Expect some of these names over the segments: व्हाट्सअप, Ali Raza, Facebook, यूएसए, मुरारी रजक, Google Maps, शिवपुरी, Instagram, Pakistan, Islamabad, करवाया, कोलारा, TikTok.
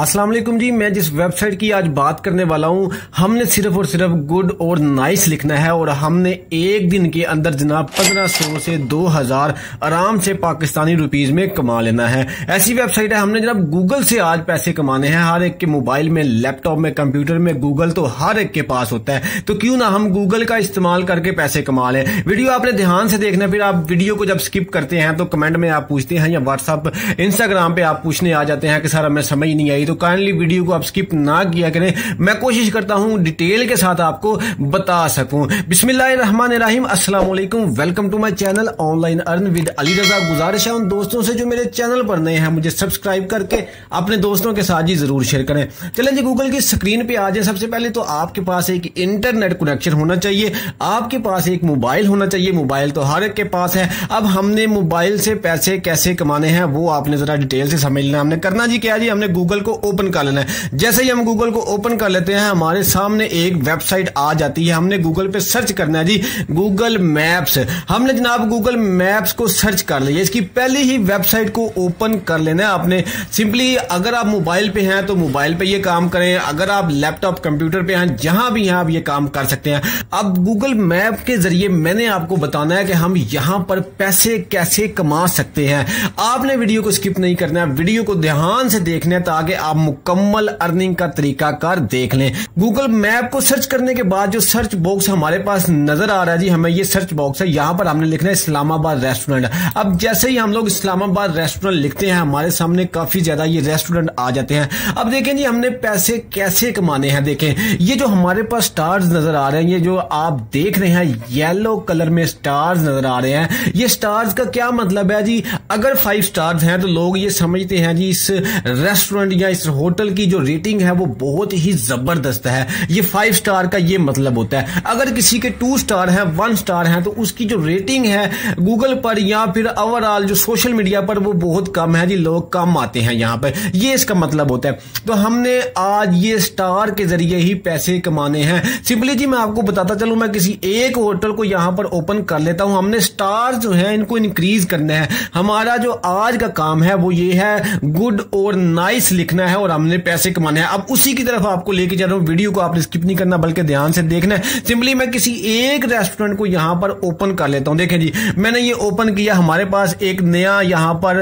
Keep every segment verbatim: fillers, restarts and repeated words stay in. अस्सलाम वालेकुम जी। मैं जिस वेबसाइट की आज बात करने वाला हूँ, हमने सिर्फ और सिर्फ गुड और नाइस लिखना है और हमने एक दिन के अंदर जनाब पंद्रह सौ से दो हजार आराम से पाकिस्तानी रुपीस में कमा लेना है। ऐसी वेबसाइट है, हमने जनाब गूगल से आज पैसे कमाने हैं। हर एक के मोबाइल में, लैपटॉप में, कंप्यूटर में गूगल तो हर एक के पास होता है, तो क्यों ना हम गूगल का इस्तेमाल करके पैसे कमा लें। वीडियो आपने ध्यान से देखना, फिर आप वीडियो को जब स्किप करते हैं तो कमेंट में आप पूछते हैं या व्हाट्सअप इंस्टाग्राम पे आप पूछने आ जाते हैं कि सर हमें समझ नहीं आई, तो काइंडली वीडियो को आप स्किप ना किया करें। मैं कोशिश करता हूं डिटेल के साथ आपको बता सकूं। बिस्मिल्लाहिर्रहमानिर्रहीम, अस्सलाम वालेकुम, welcome to my channel online earn with Ali Raza. गुजारिश है उन दोस्तों से जो मेरे चैनल पर नए हैं, मुझे सब्सक्राइब करके अपने दोस्तों के साथ ही जरूर शेयर करें। चलें जी, गूगल की स्क्रीन पे आ जाए। सबसे पहले तो आपके पास एक इंटरनेट कनेक्शन होना चाहिए, आपके पास एक मोबाइल होना चाहिए। मोबाइल तो हर एक के पास है। अब हमने मोबाइल से पैसे कैसे कमाने हैं वो आपने जरा डिटेल से समझ लेना। हमने करना जी क्या जी, हमने गूगल को ओपन कर लेना है। जैसे ही हम गूगल को ओपन कर लेते हैं, हमारे सामने एक वेबसाइट आ जाती है। हमने गूगल पे सर्च करना है जी, गूगल मैप्स। हमने जनाब गूगल मैप्स को सर्च कर लिया, इसकी पहली ही वेबसाइट को ओपन कर लेना है आपने। सिंपली अगर आप मोबाइल पे हैं तो मोबाइल पे ये काम करें, अगर आप लैपटॉप कंप्यूटर पे हैं, जहां भी हैं आप ये काम कर सकते हैं। अब गूगल मैप के जरिए मैंने आपको बताना है कि हम यहां पर पैसे कैसे कमा सकते हैं। आपने वीडियो को स्किप नहीं करना है, वीडियो को ध्यान से देखना है ताकि आप मुकम्मल अर्निंग का तरीका कार देख लें। गूगल मैप को सर्च करने के बाद जो सर्च बॉक्स हमारे पास नजर आ रहा है जी, हमें ये सर्च बॉक्स है, यहाँ पर हमने लिखना है इस्लामाबाद रेस्टोरेंट। अब जैसे ही हम लोग इस्लामाबाद रेस्टोरेंट लिखते हैं, हमारे सामने काफी ज्यादा ये रेस्टोरेंट आ जाते हैं। अब देखें जी, हमने पैसे कैसे कमाने हैं। देखें ये जो हमारे पास स्टार्स नजर आ रहे हैं, ये जो आप देख रहे हैं येलो कलर में स्टार्स नजर आ रहे हैं, ये स्टार्स का क्या मतलब है जी। अगर फाइव स्टार्स हैं तो लोग ये समझते हैं जी इस रेस्टोरेंट या इस होटल की जो रेटिंग है वो बहुत ही जबरदस्त है। ये फाइव स्टार का ये मतलब होता है। अगर किसी के टू स्टार है, वन स्टार है, तो उसकी जो रेटिंग है गूगल पर या फिर ओवरऑल जो सोशल मीडिया पर वो बहुत कम है जी, लोग कम आते हैं यहाँ पर, ये इसका मतलब होता है। तो हमने आज ये स्टार के जरिए ही पैसे कमाने हैं। सिंपली जी मैं आपको बताता चलूं, मैं किसी एक होटल को यहाँ पर ओपन कर लेता हूँ। हमने स्टार जो है इनको इंक्रीज करना है। हमारा जो आज का काम है वो ये है, गुड और नाइस लिखना है और हमने पैसे कमाने हैं। अब उसी की तरफ आपको लेके जा रहा हूं। वीडियो को आपने स्किप नहीं करना बल्कि ध्यान से देखना है। सिंपली मैं किसी एक रेस्टोरेंट को यहां पर ओपन कर लेता हूं। देखें जी मैंने ये ओपन किया, हमारे पास एक नया यहां पर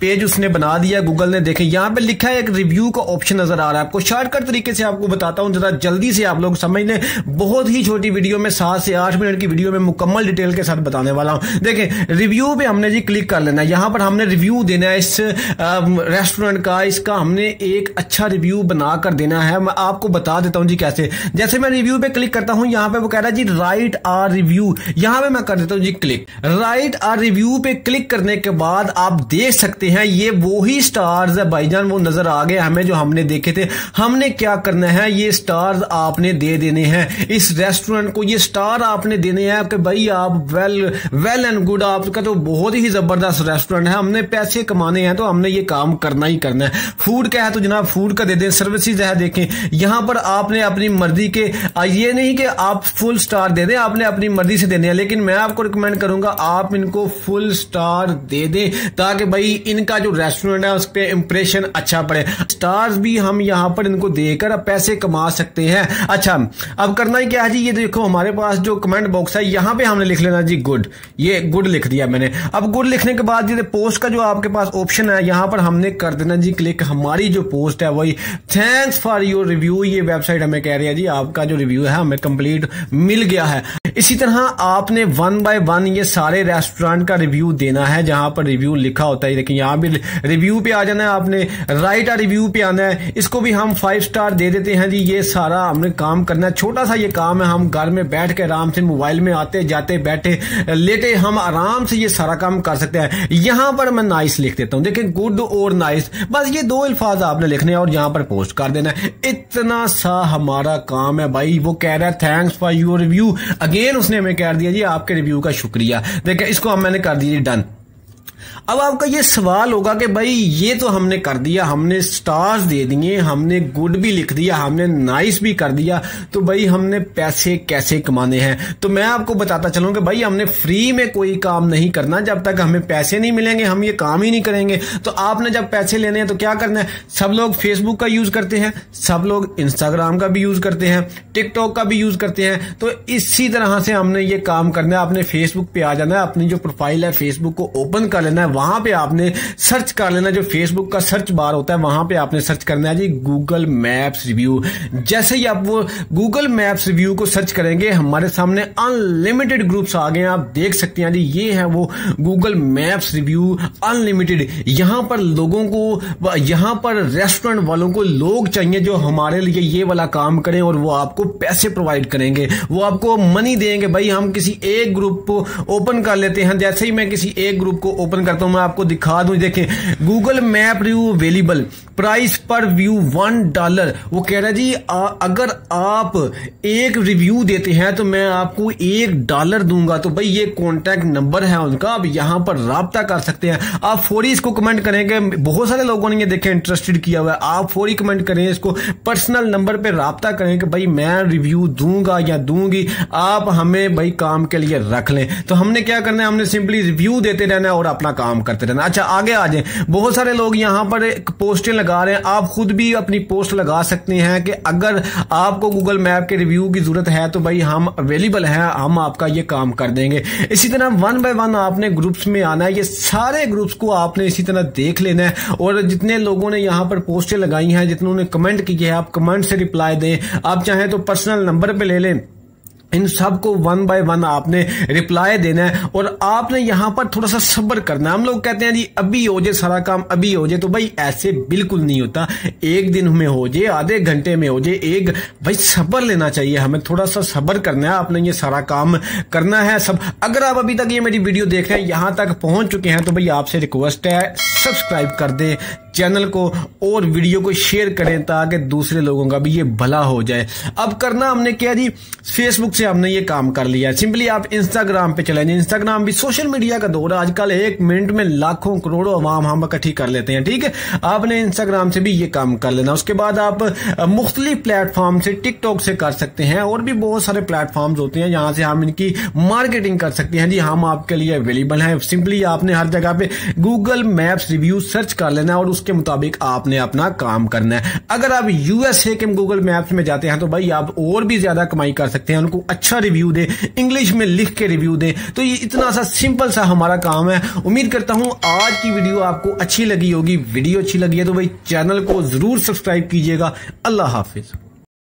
पेज उसने बना दिया गूगल ने। देखें यहां पर लिखा है, एक रिव्यू का ऑप्शन नजर आ रहा है आपको। शॉर्टकट तरीके से आपको बताता हूं, जरा जल्दी से आप लोग समझ लें। बहुत ही छोटी वीडियो में, सात से आठ मिनट की वीडियो में मुकम्मल डिटेल के साथ बताने वाला हूं। देखें रिव्यू पे हमने जी क्लिक कर लेना है, यहां पर हमने रिव्यू देना है इस रेस्टोरेंट का। इसका हमने एक अच्छा रिव्यू बनाकर देना है। मैं आपको बता देता हूं जी कैसे। जैसे मैं रिव्यू पे क्लिक करता हूं, यहां पे वो कह रहा है जी राइट आर रिव्यू, यहां पे मैं कर देता हूं जी क्लिक। राइट आर रिव्यू पे क्लिक करने के बाद आप देख सकते हैं ये वही स्टार्स है भाईजान, वो नजर आ गए हमें जो हमने देखे थे। हमने क्या करना है, ये स्टार्स आपने दे देने हैं इस रेस्टोरेंट को। ये स्टार आपने देने हैं कि भाई आप वेल वेल एंड गुड, आपका तो बहुत ही जबरदस्त रेस्टोरेंट है, हमने पैसे कमाने हैं तो हमने ये काम करना ही करना है। फूड का है तो जनाब फूड का दे दें, सर्विसेज है देखें यहां पर आपने अपनी मर्जी के, ये नहीं कि आप फुल स्टार दे दें, आपने अपनी मर्जी से देने हैं, लेकिन मैं आपको रिकमेंड करूंगा आप इनको फुल स्टार दे दें ताकि भाई इनका जो रेस्टोरेंट है उस पर इंप्रेशन अच्छा पड़े। स्टार्स भी हम यहां पर इनको देकर पैसे कमा सकते हैं। अच्छा अब करना ही क्या है जी, ये देखो हमारे पास जो कमेंट बॉक्स है यहां पर हमने लिख लेना जी गुड, ये गुड लिख दिया मैंने। अब गुड लिखने के बाद पोस्ट का जो आपके पास ऑप्शन है यहां पर हमने कर देना जी क्लिक। हमारी जो पोस्ट है वही, थैंक्स फॉर योर रिव्यू, ये वेबसाइट हमें कह रही है जी आपका जो रिव्यू है हमें कंप्लीट मिल गया है। इसी तरह आपने वन बाय वन ये सारे रेस्टोरेंट का रिव्यू देना है जहां पर रिव्यू लिखा होता है। देखिए यहां भी रिव्यू पे आ जाना है आपने, राइट आ रिव्यू पे आना है। इसको भी हम फाइव स्टार दे देते हैं जी। ये सारा हमने काम करना है, छोटा सा ये काम है। हम घर में बैठ के आराम से मोबाइल में आते जाते बैठे लेटे हम आराम से ये सारा काम कर सकते हैं। यहां पर मैं नाइस लिख देता हूं। देखिए गुड और नाइस, बस ये दो अल्फाज आपने लिखने हैं और यहां पर पोस्ट कर देना है। इतना सा हमारा काम है भाई। वो कह रहा है thanks for your review, again उसने हमें कह दिया जी आपके रिव्यू का शुक्रिया। देखिए इसको हम मैंने कर दिया डन। अब आपका ये सवाल होगा कि भाई ये तो हमने कर दिया, हमने स्टार्स दे दिए, हमने गुड भी लिख दिया, हमने नाइस भी कर दिया, तो भाई हमने पैसे कैसे कमाने हैं। तो मैं आपको बताता चलूं कि भाई हमने फ्री में कोई काम नहीं करना, जब तक हमें पैसे नहीं मिलेंगे हम ये काम ही नहीं करेंगे। तो आपने जब पैसे लेने हैं तो क्या करना है, सब लोग फेसबुक का यूज करते हैं, सब लोग इंस्टाग्राम का भी यूज करते हैं, टिकटॉक का भी यूज करते हैं, तो इसी तरह से हमने ये काम करना है। आपने फेसबुक पे आ जाना है, अपनी जो प्रोफाइल है फेसबुक को ओपन कर लेना है, वहां पे आपने सर्च कर लेना, जो फेसबुक का सर्च बार होता है वहां पे आपने सर्च करना है जी गूगल मैप्स रिव्यू। जैसे ही आप वो गूगल मैप्स रिव्यू को सर्च करेंगे हमारे सामने अनलिमिटेड ग्रुप्स आ गए हैं, आप देख सकते हैं जी ये है वो गूगल मैप्स रिव्यू अनलिमिटेड। यहां पर लोगों को, यहां पर रेस्टोरेंट वालों को लोग चाहिए जो हमारे लिए ये वाला काम करें, और वो आपको पैसे प्रोवाइड करेंगे, वो आपको मनी देंगे। भाई हम किसी एक ग्रुप को ओपन कर लेते हैं, जैसे ही मैं किसी एक ग्रुप को ओपन करता हूं मैं आपको दिखा दूं, देखें Google map review available, price पर व्यू वन डॉलर। वो कह रहा है जी आ, अगर आप एक रिव्यू देते हैं तो मैं आपको एक डॉलर दूंगा। तो भाई ये कॉन्टैक्ट नंबर है उनका, आप यहां पर राब्ता कर सकते हैं। आप फौरी इसको कमेंट करेंगे, बहुत सारे लोगों ने ये देखे इंटरेस्टेड किया हुआ है, आप फौरी कमेंट करें, इसको पर्सनल नंबर पर राब्ता करें कि भाई मैं रिव्यू दूंगा या दूंगी, आप हमें भाई काम के लिए रख लें। तो हमने क्या करना है, हमने सिंपली रिव्यू देते रहना है और अपना काम करते रहना। अच्छा आगे आ जाए, बहुत सारे लोग यहां पर पोस्टें लगा रहे हैं, आप खुद भी अपनी पोस्ट लगा सकते हैं कि अगर आपको गूगल मैप के रिव्यू की जरूरत है तो भाई हम अवेलेबल हैं, हम आपका ये काम कर देंगे। इसी तरह वन बाय वन आपने ग्रुप्स में आना है, ये सारे ग्रुप्स को आपने इसी तरह देख लेना है, और जितने लोगों ने यहाँ पर पोस्टें लगाई हैं, जितनों ने कमेंट किए हैं, आप कमेंट से रिप्लाई दें, आप चाहें तो पर्सनल नंबर पर ले लें, इन सबको वन बाय वन आपने रिप्लाई देना है। और आपने यहाँ पर थोड़ा सा सब्र करना है, हम लोग कहते हैं जी अभी हो जाए सारा काम, अभी हो जाए, तो भाई ऐसे बिल्कुल नहीं होता, एक दिन में हो जाए, आधे घंटे में हो जाए, एक भाई सब्र लेना चाहिए हमें, थोड़ा सा सब्र करना है, आपने ये सारा काम करना है सब। अगर आप अभी तक ये मेरी वीडियो देख रहे हैं, यहाँ तक पहुंच चुके हैं, तो भाई आपसे रिक्वेस्ट है सब्सक्राइब कर दें चैनल को और वीडियो को शेयर करें ताकि दूसरे लोगों का भी ये भला हो जाए। अब करना हमने क्या जी, फेसबुक से हमने ये काम कर लिया है, सिंपली आप इंस्टाग्राम पे चले जाएं। इंस्टाग्राम भी सोशल मीडिया का दौर है, आजकल एक मिनट में लाखों करोड़ों अवाम हम इकट्ठी कर लेते हैं, ठीक है। आपने इंस्टाग्राम से भी ये काम कर लेना। उसके बाद आप मुख्तलिफ प्लेटफॉर्म से, टिकटॉक से कर सकते हैं, और भी बहुत सारे प्लेटफॉर्म्स होते हैं जहां से हम इनकी मार्केटिंग कर सकते हैं जी हम आपके लिए अवेलेबल हैं। सिंपली आपने हर जगह पे गूगल मैप्स रिव्यू सर्च कर लेना और के मुताबिक आपने अपना काम करना है। अगर आप यूएसए के गूगल मैप्स में जाते हैं तो भाई आप और भी ज्यादा कमाई कर सकते हैं, उनको अच्छा रिव्यू दें, इंग्लिश में लिख के रिव्यू दें। तो ये इतना सा सिंपल सा हमारा काम है। उम्मीद करता हूं आज की वीडियो आपको अच्छी लगी होगी। वीडियो अच्छी लगी है तो भाई चैनल को जरूर सब्सक्राइब कीजिएगा। अल्लाह हाफिज।